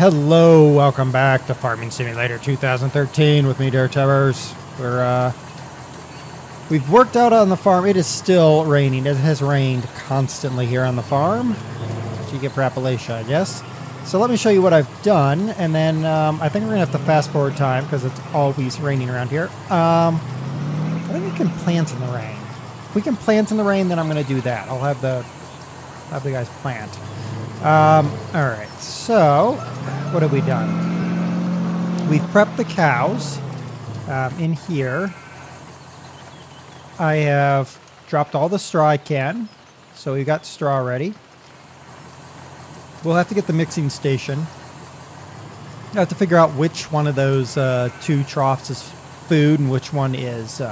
Hello, welcome back to Farming Simulator 2013 with me, Dare Tevers. We've worked out on the farm. It is still raining. It has rained constantly here on the farm. That's what you get for Appalachia, I guess. So let me show you what I've done, and then I think we're going to have to fast forward time because it's always raining around here. I think we can plant in the rain. If we can plant in the rain, then I'm going to do that. I'll have the guys plant. All right, so what have we done? We've prepped the cows in here. I have dropped all the straw I can, so we've got straw ready. We'll have to get the mixing station. I have to figure out which one of those two troughs is food and which one is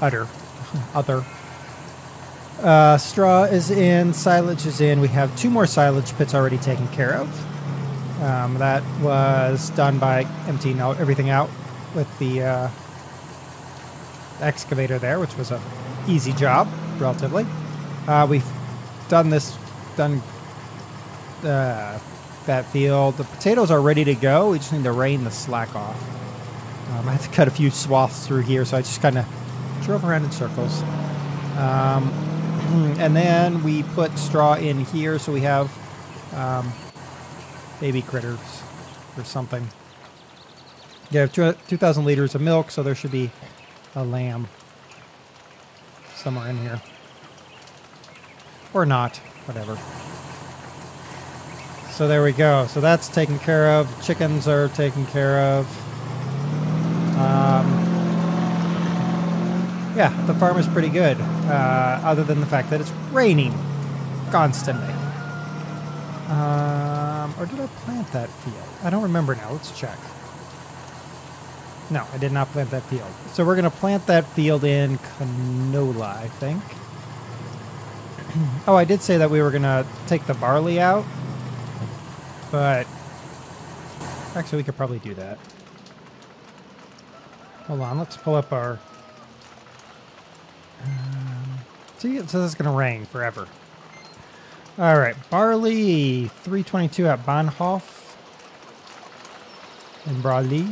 other. Straw is in, silage is in. We have two more silage pits already taken care of. That was done by emptying out everything out with the excavator there, which was an easy job, relatively. We've done that field. The potatoes are ready to go. We just need to rain the slack off. I had to cut a few swaths through here, so I just kind of drove around in circles. And then we put straw in here, so we have baby critters or something. You have 2,000 liters of milk, so there should be a lamb somewhere in here. Or not, whatever. So there we go. So that's taken care of. Chickens are taken care of. Yeah, the farm is pretty good, other than the fact that it's raining constantly. Or did I plant that field? I don't remember now. Let's check. No, I did not plant that field. So we're going to plant that field in canola, I think. Oh, I did say that we were going to take the barley out, but actually we could probably do that. Hold on, let's pull up our... See, it says it's going to rain forever. All right, barley 322 at Bahnhof. And barley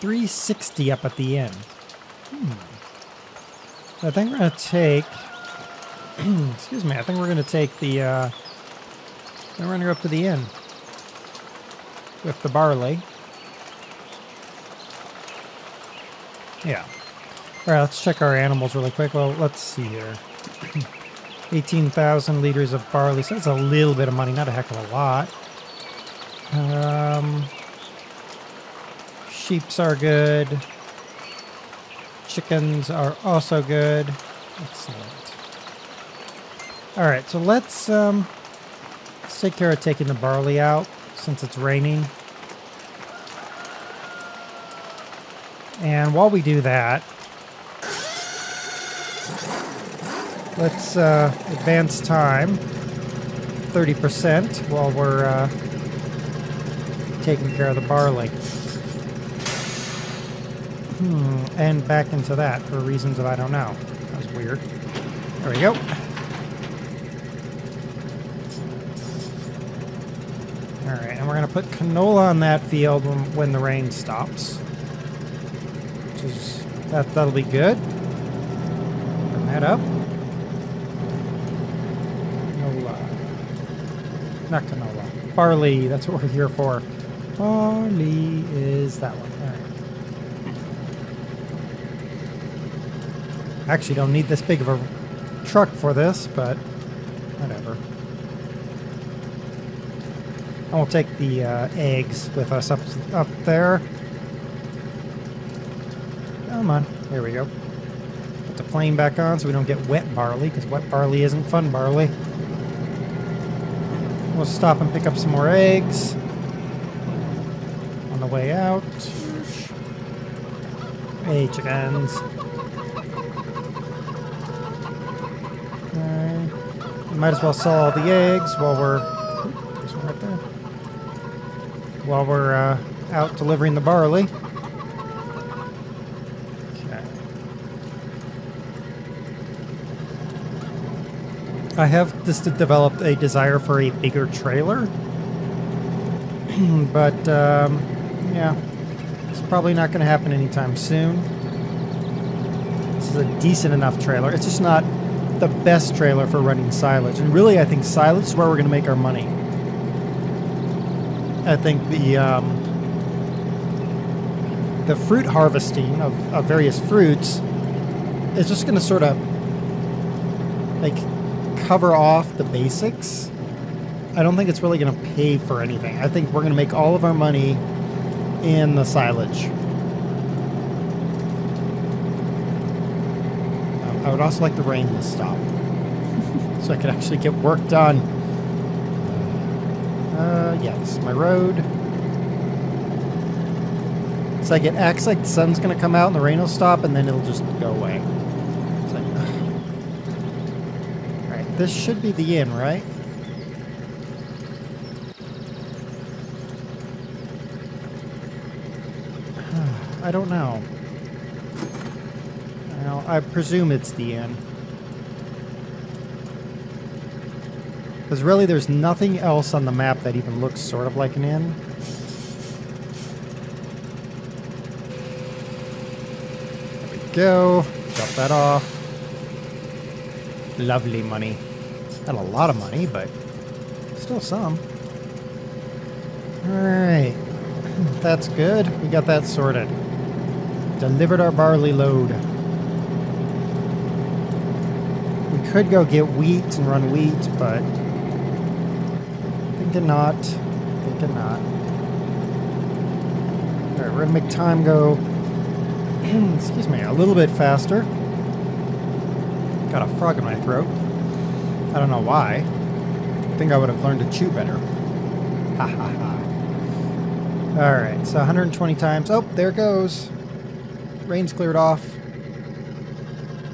360 up at the end. I think we're going to take... excuse me, I think we're going to take the... then we're going to go up to the end with the barley. Yeah. All right, let's check our animals really quick. Well, let's see here. 18,000 liters of barley. So that's a little bit of money, not a heck of a lot. Sheeps are good. Chickens are also good. Excellent. All right, so let's take care of taking the barley out since it's raining. And while we do that, let's advance time 30% while we're taking care of the barley. And back into that for reasons that I don't know. That was weird. There we go. Alright, and we're going to put canola on that field when the rain stops. Which is, that'll be good. Open that up. Not canola. Barley, that's what we're here for. Barley is that one. All right. Actually, don't need this big of a truck for this, but whatever. I won't take the eggs with us up there. Come on. Here we go. Put the plane back on so we don't get wet barley, because wet barley isn't fun barley. We'll stop and pick up some more eggs on the way out. Hey, chickens. Okay. We might as well sell all the eggs while we're... Oops, there's one right there. While we're out delivering the barley. Okay. I have just developed a desire for a bigger trailer, but yeah, it's probably not going to happen anytime soon. This is a decent enough trailer. It's just not the best trailer for running silage, and really I think silage is where we're going to make our money. I think the fruit harvesting of various fruits is just going to sort of like cover off the basics. I don't think it's really going to pay for anything. I think we're going to make all of our money in the silage. I would also like the rain to stop so I could actually get work done. Yeah, this is my road. It's like it acts like the sun's going to come out and the rain will stop and then it'll just go away. It's like, ugh. All right, this should be the inn, right? I don't know. Well, I presume it's the inn. Because really there's nothing else on the map that even looks sort of like an inn. There we go. Drop that off. Lovely money. Not a lot of money, but still some. Alright. That's good. We got that sorted. Delivered our barley load. We could go get wheat and run wheat, but thinking not. Thinking not. Alright, we're gonna make time go excuse me, a little bit faster. Got a frog in my throat. I don't know why. I think I would have learned to chew better. Ha ha ha. Alright, so 120 times. Oh, there it goes. Rain's cleared off.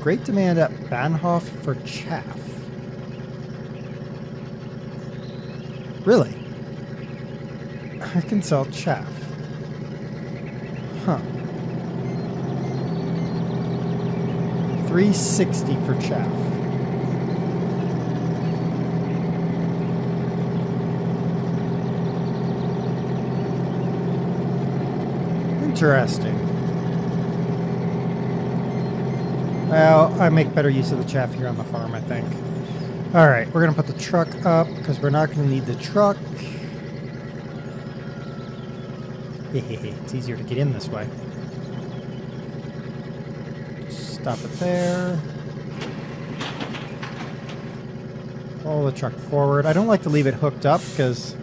Great demand at Bahnhof for chaff. Really? I can sell chaff. Huh. 360 for chaff. Interesting. Well, I make better use of the chaff here on the farm, I think. Alright, we're going to put the truck up because we're not going to need the truck. It's easier to get in this way. Stop it there. Pull the truck forward. I don't like to leave it hooked up because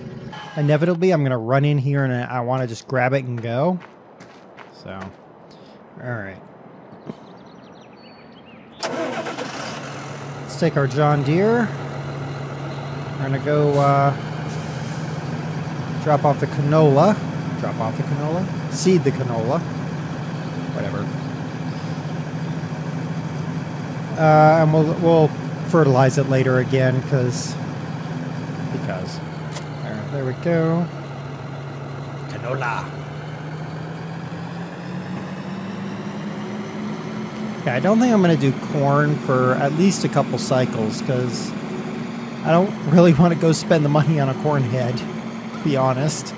inevitably I'm going to run in here and I want to just grab it and go. So, alright. Let's take our John Deere. We're gonna go drop off the canola. Drop off the canola? Seed the canola. Whatever. And we'll fertilize it later again because. Alright, there we go. Canola. Yeah, I don't think I'm going to do corn for at least a couple cycles because I don't really want to go spend the money on a corn head, to be honest.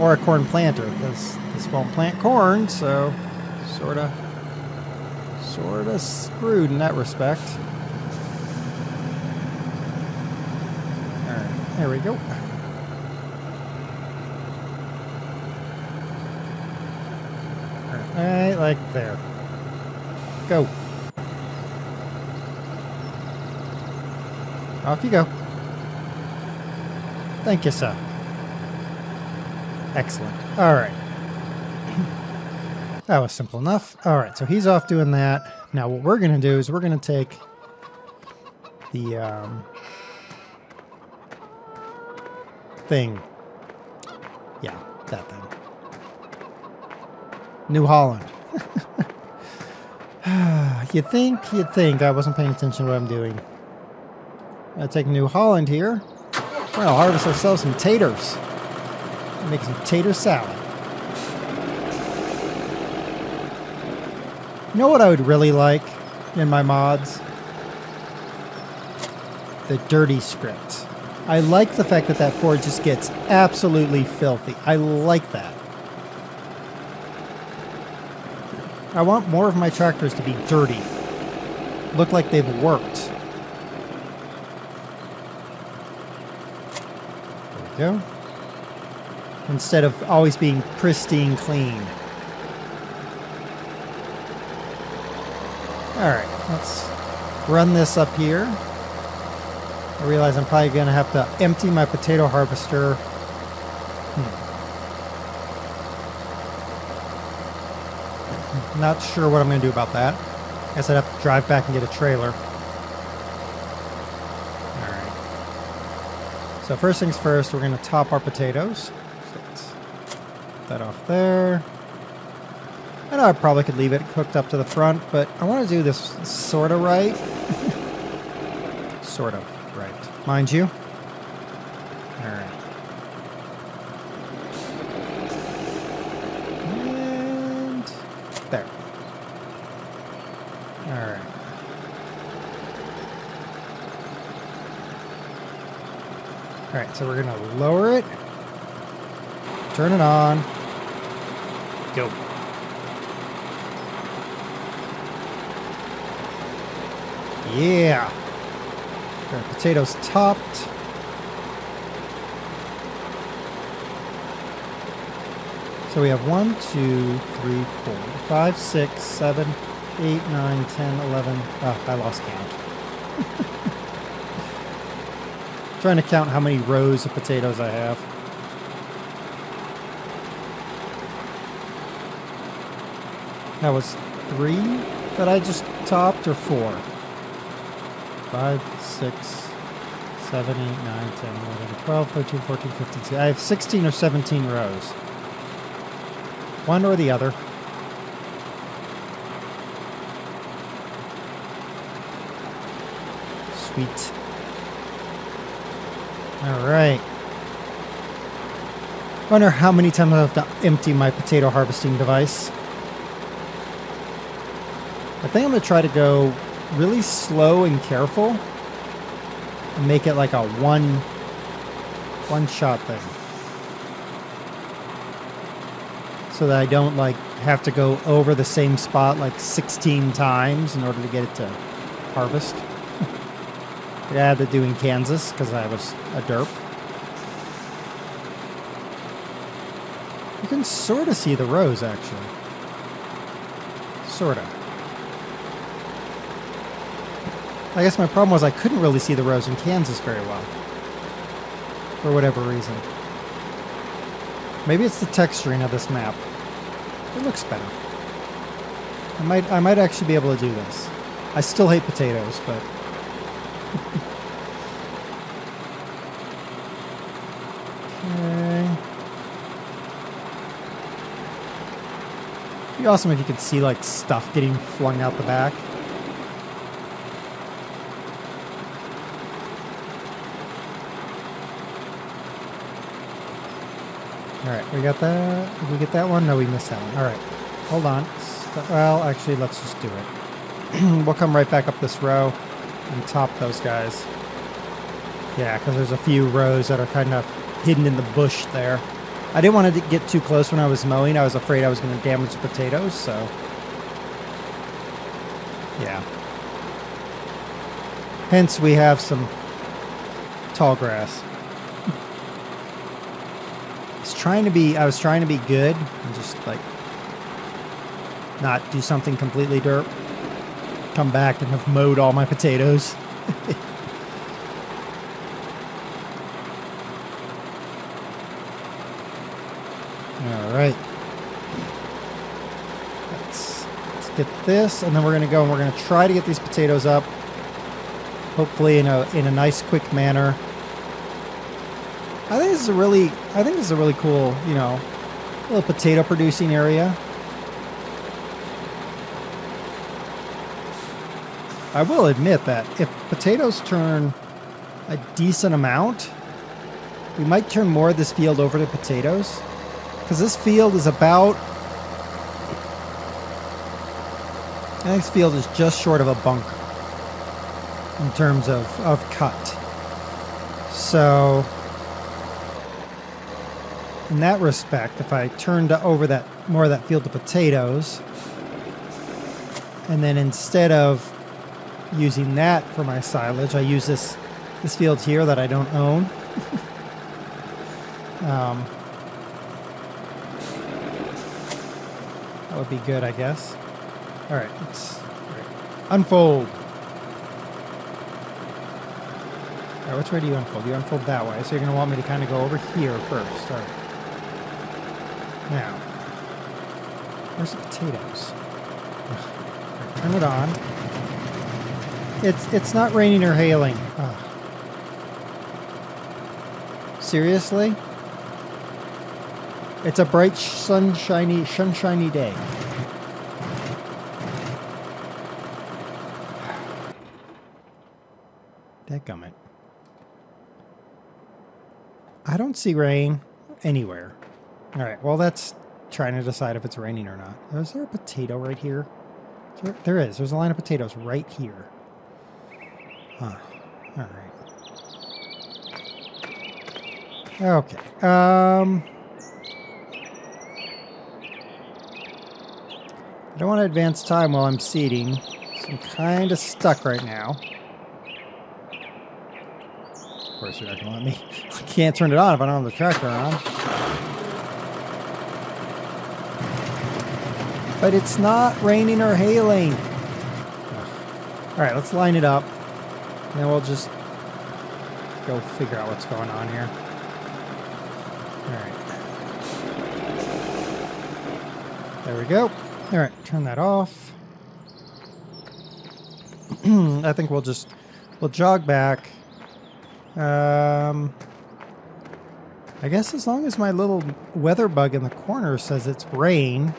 Or a corn planter because this won't plant corn, so sort of screwed in that respect. All right, there we go. Right, like there. Go. Off you go. Thank you, sir. Excellent. All right. That was simple enough. All right, so he's off doing that. Now what we're going to do is we're going to take the thing. Yeah, that thing. New Holland. You'd think I wasn't paying attention to what I'm doing. I take New Holland here. We're gonna harvest ourselves some taters. Make some tater salad. You know what I would really like in my mods? the dirty script. I like the fact that that Ford just gets absolutely filthy. I like that. I want more of my tractors to be dirty. Look like they've worked. There we go. Instead of always being pristine clean. Alright, let's run this up here. I realize I'm probably going to have to empty my potato harvester. Not sure what I'm going to do about that. Guess I'd have to drive back and get a trailer. Alright. So first things first, we're going to top our potatoes. So let's put that off there. I know I probably could leave it cooked up to the front, but I want to do this sort of right. Sort of. Right. Mind you. Alright. And there. Alright. Alright, so we're gonna lower it. Turn it on. Go. Yeah. Our potatoes topped. So we have 1, 2, 3, 4, 5, 6, 7, 8, 9, 10, 11. Oh, I lost count. Trying to count how many rows of potatoes I have. That was 3 that I just topped, or 4? 5, 6, 7, 8, 9, 10, 11, 12, 13, 14, 15, 16. I have 16 or 17 rows. One or the other. Sweet. Alright. Wonder how many times I have to empty my potato harvesting device. I think I'm going to try to go really slow and careful and make it like a one shot thing, so that I don't like have to go over the same spot like 16 times in order to get it to harvest. I had to do in Kansas because I was a derp. You can sort of see the rows actually, sort of. I guess my problem was I couldn't really see the rows in Kansas very well. For whatever reason. Maybe it's the texturing of this map. It looks better. I might actually be able to do this. I still hate potatoes, but... Okay. It'd be awesome if you could see, like, stuff getting flung out the back. Alright, we got that. Did we get that one? No, we missed that one. Alright, hold on. Well, actually, let's just do it. We'll come right back up this row and top those guys. Yeah, because there's a few rows that are kind of hidden in the bush there. I didn't want to get too close when I was mowing. I was afraid I was going to damage the potatoes, so... Yeah. Hence, we have some tall grass. I was trying to be good and just like not do something completely derp. Come back and have mowed all my potatoes. Alright. Let's get this, and then we're gonna go and we're gonna try to get these potatoes up. Hopefully in a nice quick manner. I think this is a really cool, you know, little potato producing area. I will admit that if potatoes turn a decent amount, we might turn more of this field over to potatoes, because this field is about, I think this field is just short of a bunker in terms of cut. So in that respect, if I turned over that more of that field to potatoes, and then instead of using that for my silage, I use this field here that I don't own. That would be good, I guess. All right, let's unfold. All right, which way do you unfold? You unfold that way, so you're going to want me to kind of go over here first. All right. Now, where's the potatoes? Right, turn it on. It's not raining or hailing. Seriously? It's a bright, sunshiny day. Dadgummit. I don't see rain anywhere. All right, well, that's trying to decide if it's raining or not. Is there a potato right here? There is. There's a line of potatoes right here. Huh. All right. Okay. I don't want to advance time while I'm seeding, so I'm kind of stuck right now. Of course, you're not going to let me. I can't turn it on if I don't have the tractor on. But it's not raining or hailing. All right, let's line it up. And then we'll just go figure out what's going on here. All right. There we go. All right, turn that off. I think we'll jog back. I guess as long as my little weather bug in the corner says it's rain.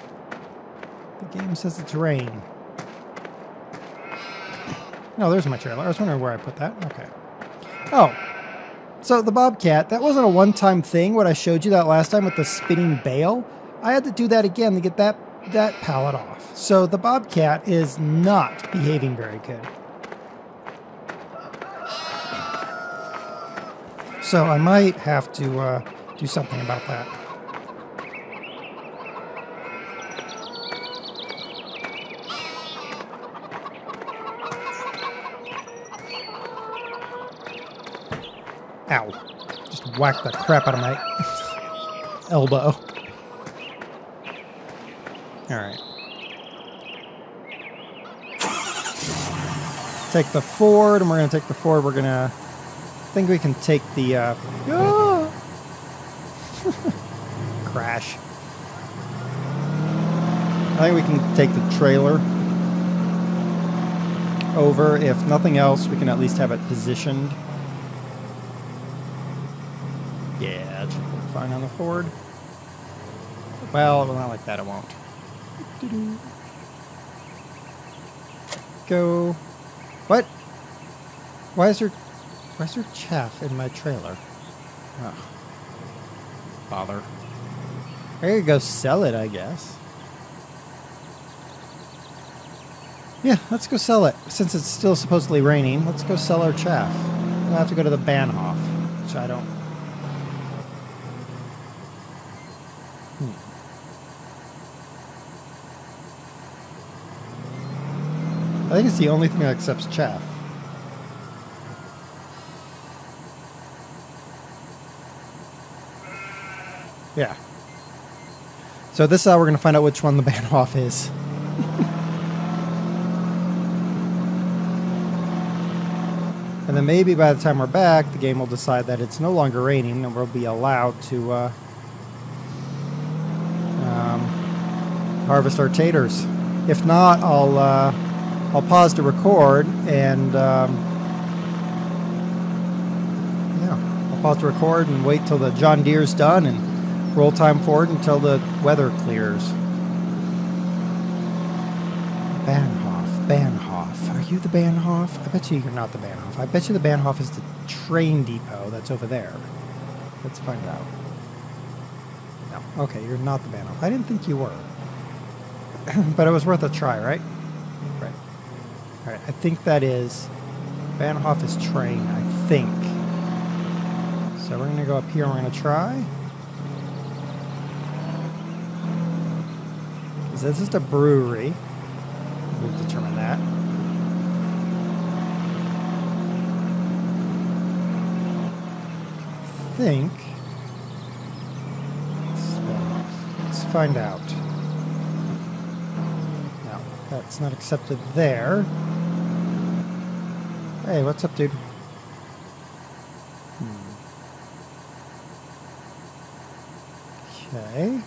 The game says it's rain. No, there's my trailer. I was wondering where I put that. Okay. Oh. So the Bobcat, that wasn't a one-time thing, what I showed you that last time with the spinning bale. I had to do that again to get that pallet off. So the Bobcat is not behaving very good. So I might have to do something about that. Ow. Just whacked the crap out of my elbow. Alright. Take the Ford, and we're going to take the Ford. We're going to... I think we can take the... Crash. I think we can take the trailer over. If nothing else, we can at least have it positioned. Yeah, that should work fine on the Ford. Well, not like that, it won't. Go. What? Why is there chaff in my trailer? Oh. Bother. I could go sell it, I guess. Yeah, let's go sell it. Since it's still supposedly raining, let's go sell our chaff. We'll have to go to the Bahnhof, which I don't... I think it's the only thing that accepts chaff. Yeah. So this hour we're going to find out which one the Bahnhof is. And then maybe by the time we're back, the game will decide that it's no longer raining and we'll be allowed to harvest our taters. If not, I'll pause to record and yeah, I'll pause to record and wait till the John Deere's done and roll time forward until the weather clears. Bahnhof, Bahnhof. Are you the Bahnhof? I bet you you're not the Bahnhof. I bet you the Bahnhof is the train depot that's over there. Let's find out. No, okay, you're not the Bahnhof. I didn't think you were. But it was worth a try, right? All right, I think that is Bahnhof is train, I think. So we're going to go up here and we're going to try. Is this just a brewery? We've determined that. I think. Let's find out. No, that's not accepted there. Hey, what's up, dude? Okay.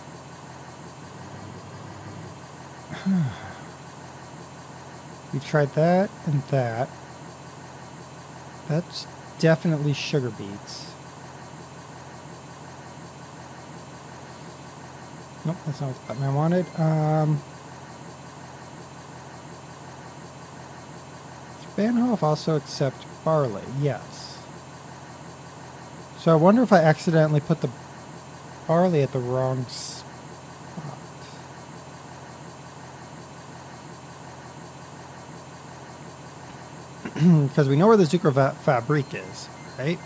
We tried that and that. That's definitely sugar beets. Nope, that's not what the button I wanted. Does Bahnhof also accept barley? Yes. So I wonder if I accidentally put the barley at the wrong spot. Because we know where the Zuckerfabrik is, right?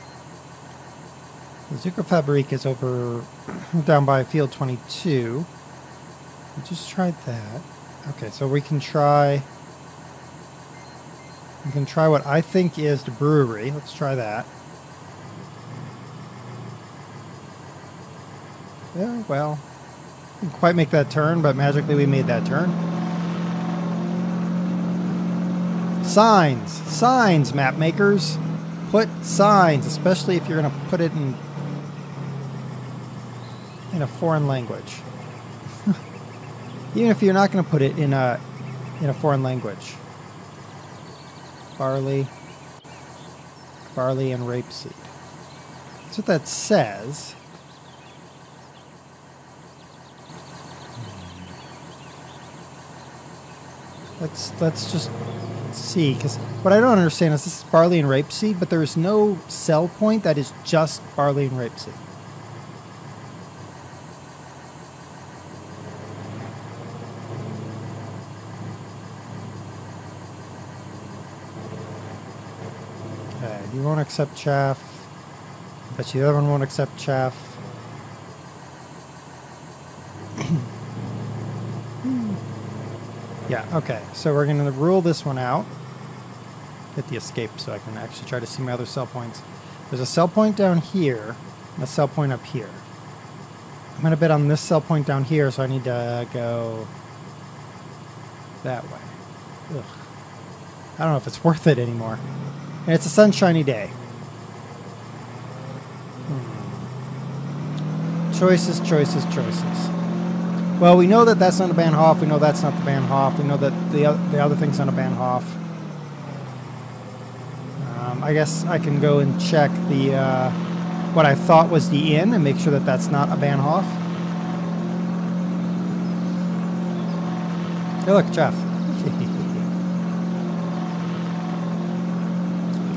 The Zuckerfabrik is over down by field 22. We just tried that. Okay, so we can try. We can try what I think is the brewery. Let's try that. Yeah, well, didn't quite make that turn, but magically we made that turn. Signs. Signs, map makers. Put signs, especially if you're going to put it in a foreign language. Even if you're not going to put it in a foreign language. Barley. Barley and rapeseed. That's what that says. Let's just see, because what I don't understand is this is barley and rapeseed, but there is no sell point that is just barley and rapeseed. Okay, you won't accept chaff, but the other one won't accept chaff. Yeah, okay, so we're going to rule this one out. Hit the escape so I can actually try to see my other cell points. There's a cell point down here and a cell point up here. I'm going to bet on this cell point down here, so I need to go that way. Ugh. I don't know if it's worth it anymore. And it's a sunshiny day. Choices, choices, choices. Well, we know that that's not a Bahnhof. We know that's not the Bahnhof. We know that the other thing's not a Bahnhof. I guess I can go and check the what I thought was the inn and make sure that that's not a Bahnhof. Hey, look, Jeff.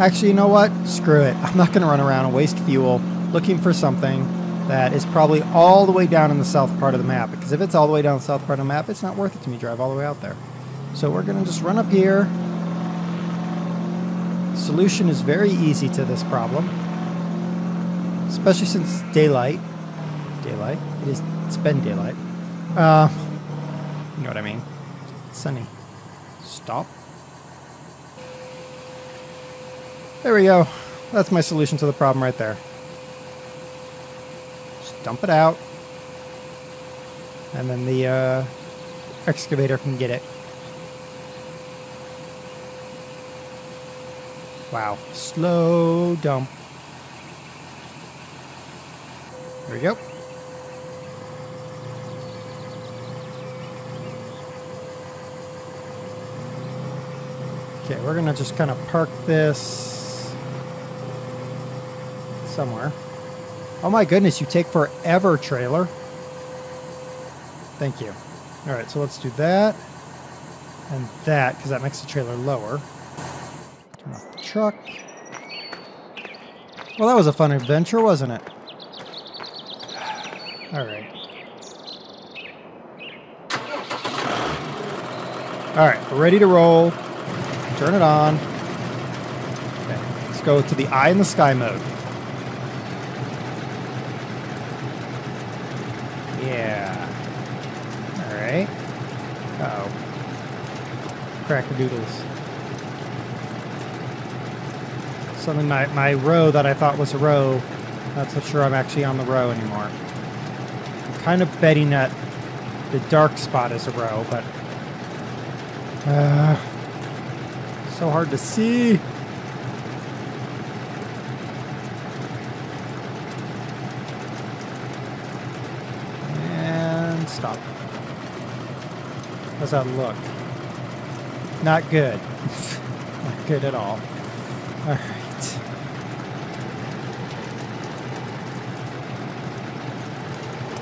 Actually, you know what? Screw it. I'm not going to run around and waste fuel looking for something that is probably all the way down in the south part of the map, because if it's all the way down the south part of the map, it's not worth it to me drive all the way out there. So we're going to just run up here. Solution is very easy to this problem, especially since daylight. Daylight? It's been daylight. You know what I mean. It's sunny. Stop. There we go. That's my solution to the problem right there. Dump it out, and then the excavator can get it. Wow, slow dump. There we go. Okay, we're gonna just kind of park this somewhere. Oh my goodness, you take forever, trailer. Thank you. All right, so let's do that and that, because that makes the trailer lower. Turn off the truck. Well, that was a fun adventure, wasn't it? All right. All right, we're ready to roll. Turn it on. Okay, let's go to the eye in the sky mode. Yeah. Alright. Uh-oh. Crack-a-doodles. Suddenly my row that I thought was a row, not so sure I'm actually on the row anymore. I'm kind of betting that the dark spot is a row, but... so hard to see. And stop. How's that look? Not good. Not good at all. All right.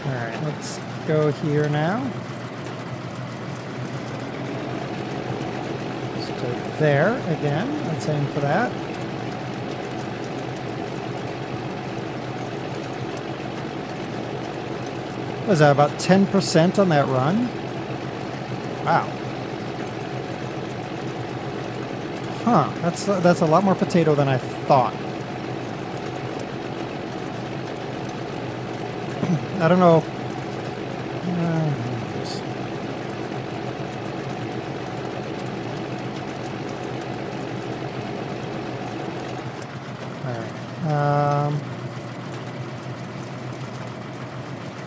All right, let's go here now. There again. Let's aim for that. Was that about 10% on that run? Wow. Huh. That's a lot more potato than I thought. I don't know.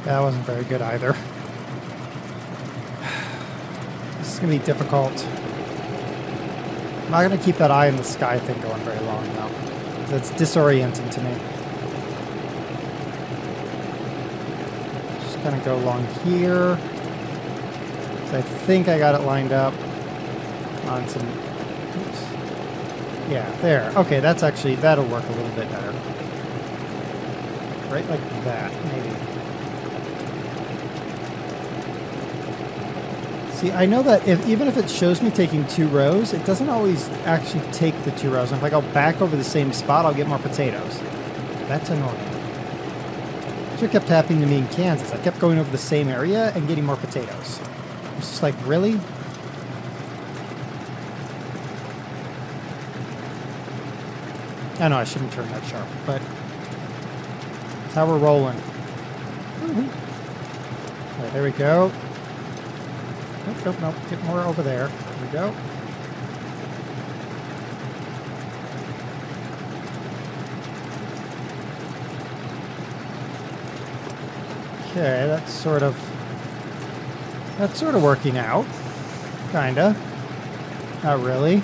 That wasn't very good either. This is going to be difficult. I'm not going to keep that eye in the sky thing going very long, though. That's disorienting to me. Just going to go along here. So I think I got it lined up on some... Oops. Yeah, there. Okay, that's actually... That'll work a little bit better. Right like that, maybe. I know that even if it shows me taking two rows, it doesn't always actually take the two rows. And if I go back over the same spot, I'll get more potatoes. That's annoying. That's what kept happening to me in Kansas. I kept going over the same area and getting more potatoes. It's just like, really? I know I shouldn't turn that sharp, but that's how we're rolling. Mm-hmm. All right, there we go. Nope, nope, get more over there. There we go. Okay, that's sort of working out. Kinda. Not really. I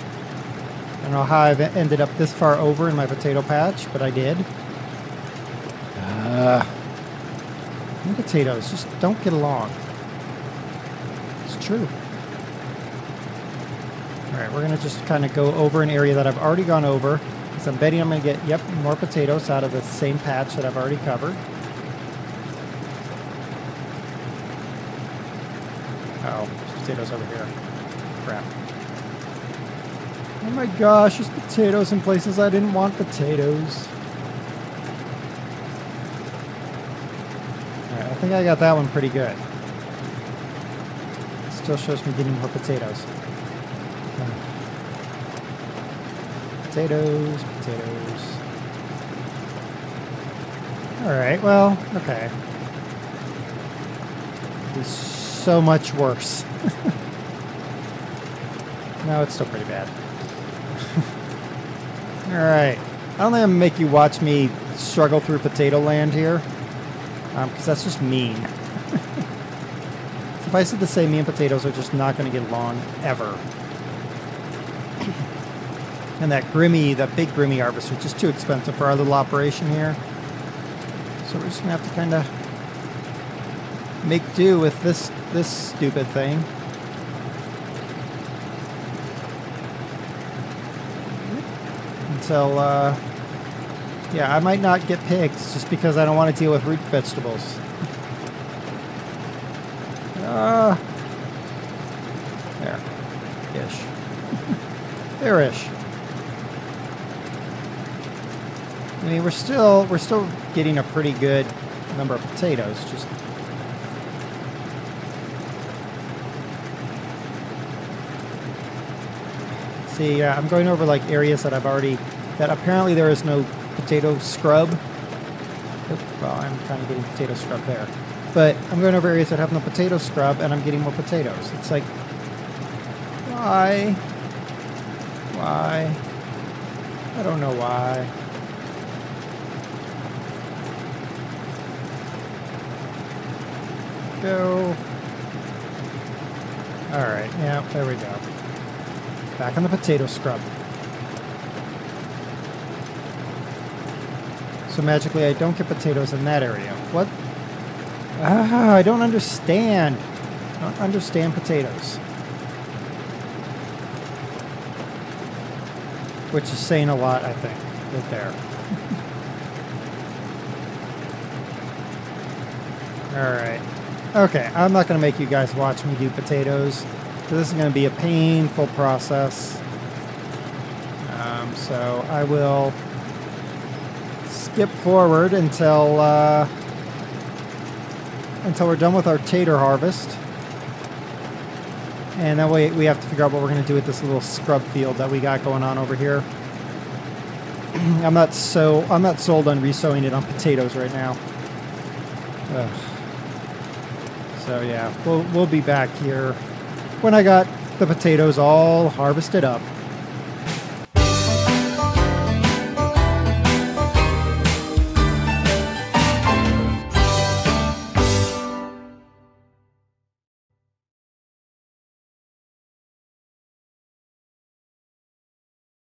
don't know how I've ended up this far over in my potato patch, but I did. And potatoes just don't get along. True. Alright, we're going to just kind of go over an area that I've already gone over. Because I'm betting I'm going to get, yep, more potatoes out of the same patch that I've already covered. Uh-oh, there's potatoes over here. Crap. Oh my gosh, there's potatoes in places I didn't want potatoes. Alright, I think I got that one pretty good. Still shows me getting more potatoes. Potatoes, potatoes. Alright, well, okay. It's so much worse. No, it's still pretty bad. Alright. I don't think I'm going to make you watch me struggle through potato land here. Because that's just mean. If I said the same, me and potatoes are just not going to get along ever. And that big Grimmy harvester is just too expensive for our little operation here. So we're just going to have to kind of make do with this stupid thing. Until, yeah, I might not get pigs just because I don't want to deal with root vegetables. There. Ish. There-ish. I mean, we're still getting a pretty good number of potatoes, just... See, I'm going over, like, areas that I've already... That apparently there is no potato scrub. Oop, well, I'm kind of getting potato scrub there. But I'm going over areas that have no potato scrub, and I'm getting more potatoes. It's like, why? Why? I don't know why. Go. Alright, yeah, there we go. Back on the potato scrub. So magically I don't get potatoes in that area. What? Ah, I don't understand. I don't understand potatoes. Which is saying a lot, I think, right there. Alright. Okay, I'm not going to make you guys watch me do potatoes. This is going to be a painful process. So I will skip forward until we're done with our tater harvest. And that way we have to figure out what we're going to do with this little scrub field that we got going on over here. I'm not sold on resowing it on potatoes right now. Ugh. So yeah, we'll be back here when I got the potatoes all harvested up.